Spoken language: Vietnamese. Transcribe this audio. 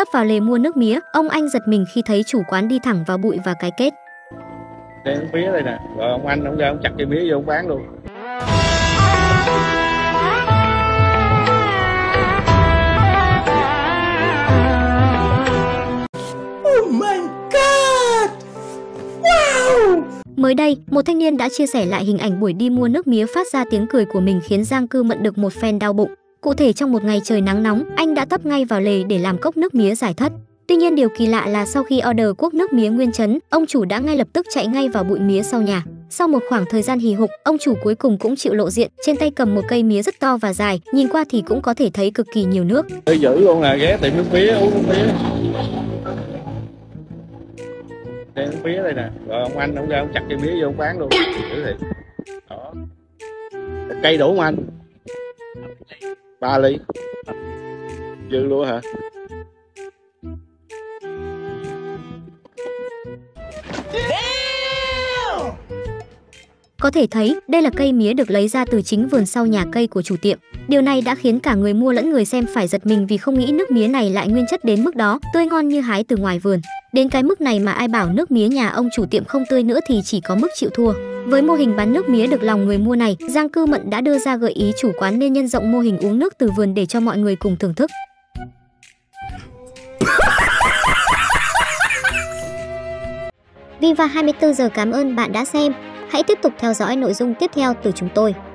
tấp vào lề mua nước mía. Ông anh giật mình khi thấy chủ quán đi thẳng vào bụi và cái kết. Đây mía đây nè, rồi ông anh ông ra ông chặt cây mía vô ông bán luôn. Mới đây, một thanh niên đã chia sẻ lại hình ảnh buổi đi mua nước mía phát ra tiếng cười của mình khiến Giang Cư Mận được một phen đau bụng. Cụ thể, trong một ngày trời nắng nóng, anh đã tấp ngay vào lề để làm cốc nước mía giải thất. Tuy nhiên, điều kỳ lạ là sau khi order cuốc nước mía nguyên trấn, ông chủ đã ngay lập tức chạy ngay vào bụi mía sau nhà. Sau một khoảng thời gian hì hục, ông chủ cuối cùng cũng chịu lộ diện, trên tay cầm một cây mía rất to và dài, nhìn qua thì cũng có thể thấy cực kỳ nhiều nước. Tôi giữ luôn là ghé tiệm nước mía uống nước mía. Đây ông mía đây nè, rồi ông anh ông ra ông chặt cây mía vô ông bán luôn. Đó. Cây đủ không anh? 3 ly. Dư luôn hả? Có thể thấy, đây là cây mía được lấy ra từ chính vườn sau nhà cây của chủ tiệm. Điều này đã khiến cả người mua lẫn người xem phải giật mình vì không nghĩ nước mía này lại nguyên chất đến mức đó, tươi ngon như hái từ ngoài vườn. Đến cái mức này mà ai bảo nước mía nhà ông chủ tiệm không tươi nữa thì chỉ có mức chịu thua. Với mô hình bán nước mía được lòng người mua này, Giang Cư Mận đã đưa ra gợi ý chủ quán nên nhân rộng mô hình uống nước từ vườn để cho mọi người cùng thưởng thức. Viva 24 giờ cảm ơn bạn đã xem. Hãy tiếp tục theo dõi nội dung tiếp theo từ chúng tôi.